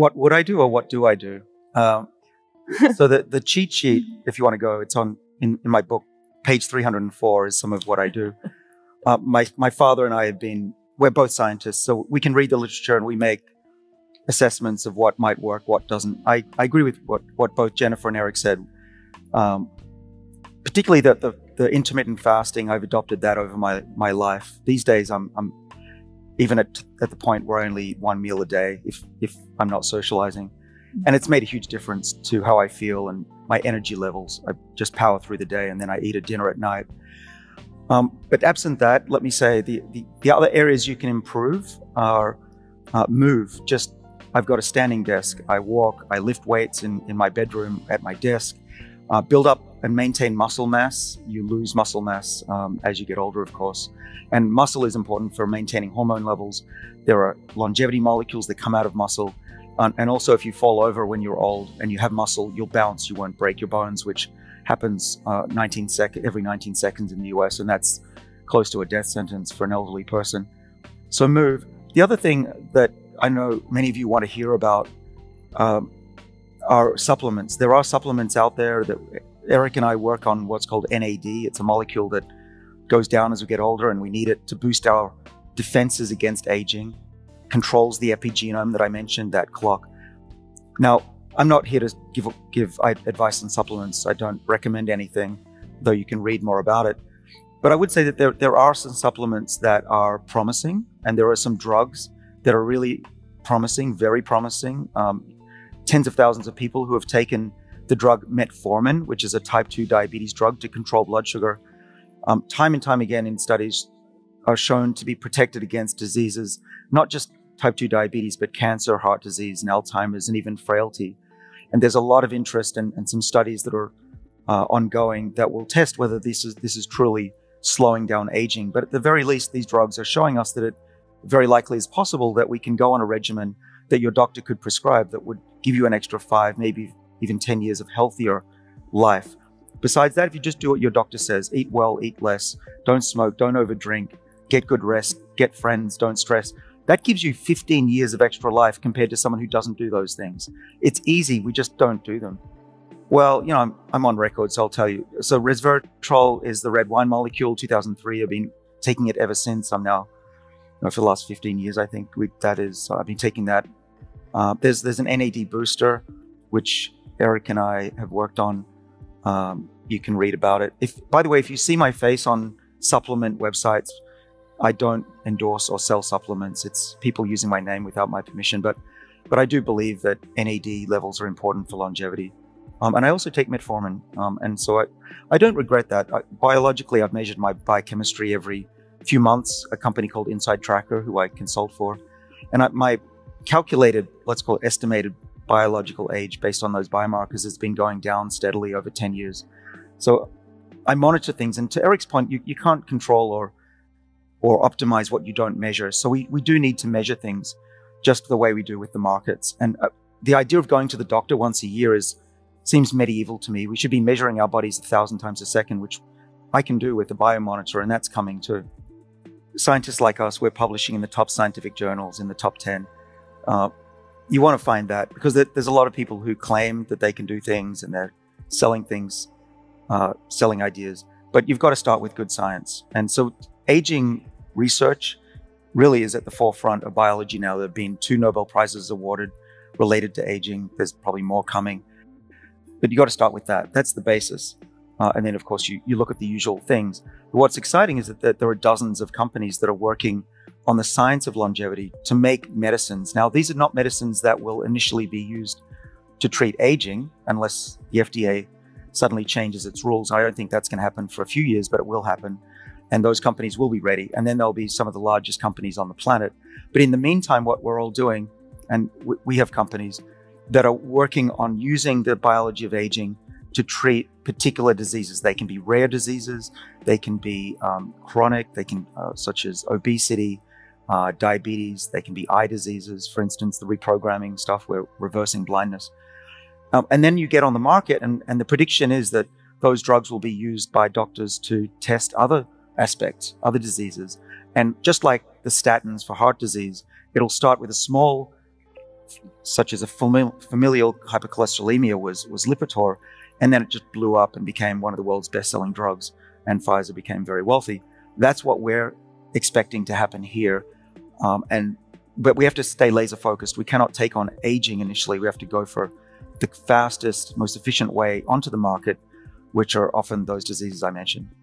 what would I do or what do I do? So the cheat sheet, if you want to go, it's on in my book, page 304 is some of what I do. My father and I we're both scientists, so we can read the literature and we make assessments of what might work, what doesn't. I agree with what both Jennifer and Eric said, particularly that the intermittent fasting. I've adopted that over my life. These days, I'm even at the point where I only eat one meal a day if I'm not socializing. And it's made a huge difference to how I feel and my energy levels. I just power through the day and then I eat a dinner at night. But absent that, let me say the other areas you can improve are move. Just, I've got a standing desk. I walk, I lift weights in my bedroom at my desk. Build up and maintain muscle mass. You lose muscle mass as you get older, of course. And muscle is important for maintaining hormone levels. There are longevity molecules that come out of muscle. And also, if you fall over when you're old and you have muscle, you'll bounce, you won't break your bones, which happens every 19 seconds in the US, and that's close to a death sentence for an elderly person. So move. The other thing that I know many of you want to hear about are supplements. There are supplements out there that Eric and I work on what's called NAD. It's a molecule that goes down as we get older, and we need it to boost our defenses against aging. Controls the epigenome that I mentioned, that clock. Now, I'm not here to give advice on supplements. I don't recommend anything, though you can read more about it. But I would say that there are some supplements that are promising, and there are some drugs that are really promising, very promising. Tens of thousands of people who have taken the drug metformin, which is a type 2 diabetes drug to control blood sugar, time and time again in studies are shown to be protected against diseases, not just type 2 diabetes, but cancer, heart disease, and Alzheimer's, and even frailty. And there's a lot of interest and some studies that are ongoing that will test whether this is truly slowing down aging. But at the very least, these drugs are showing us that it very likely is possible that we can go on a regimen that your doctor could prescribe that would give you an extra 5, maybe even 10 years of healthier life. Besides that, if you just do what your doctor says, eat well, eat less, don't smoke, don't overdrink, get good rest, get friends, don't stress, that gives you 15 years of extra life compared to someone who doesn't do those things. It's easy, we just don't do them. Well, you know, I'm on record, so I'll tell you. So resveratrol is the red wine molecule, 2003. I've been taking it ever since. I'm now, you know, for the last 15 years, I think I've been taking that. There's an NAD booster, which Eric and I have worked on. You can read about it. By the way, if you see my face on supplement websites, I don't endorse or sell supplements. It's people using my name without my permission, but I do believe that NAD levels are important for longevity. And I also take metformin, and so I don't regret that. Biologically, I've measured my biochemistry every few months, a company called Inside Tracker, who I consult for. And my calculated, let's call it estimated biological age based on those biomarkers has been going down steadily over 10 years. So I monitor things, and to Eric's point, you can't control or optimize what you don't measure. So we do need to measure things just the way we do with the markets. And the idea of going to the doctor once a year seems medieval to me. We should be measuring our bodies 1,000 times a second, which I can do with the biomonitor, and that's coming too. Scientists like us, we're publishing in the top scientific journals, in the top 10. You want to find that, because there's a lot of people who claim that they can do things and they're selling things, selling ideas. But you've got to start with good science. And so aging research really is at the forefront of biology now. There have been 2 Nobel Prizes awarded related to aging. There's probably more coming. But you got to start with that. That's the basis. And then, of course, you look at the usual things. But what's exciting is that there are dozens of companies that are working on the science of longevity to make medicines. Now, these are not medicines that will initially be used to treat aging unless the FDA suddenly changes its rules. I don't think that's going to happen for a few years, but it will happen. And those companies will be ready. And then there'll be some of the largest companies on the planet. But in the meantime, what we're all doing, and we have companies that are working on using the biology of aging to treat particular diseases. They can be rare diseases, they can be chronic, they can, such as obesity, diabetes, they can be eye diseases, for instance, the reprogramming stuff, we're reversing blindness. And then you get on the market, and the prediction is that those drugs will be used by doctors to test other aspects, other diseases. And just like the statins for heart disease, it'll start with a small such as a familial hypercholesterolemia was Lipitor, and then it just blew up and became one of the world's best-selling drugs, and Pfizer became very wealthy. That's what we're expecting to happen here, but we have to stay laser-focused. We cannot take on aging initially. We have to go for the fastest, most efficient way onto the market, which are often those diseases I mentioned.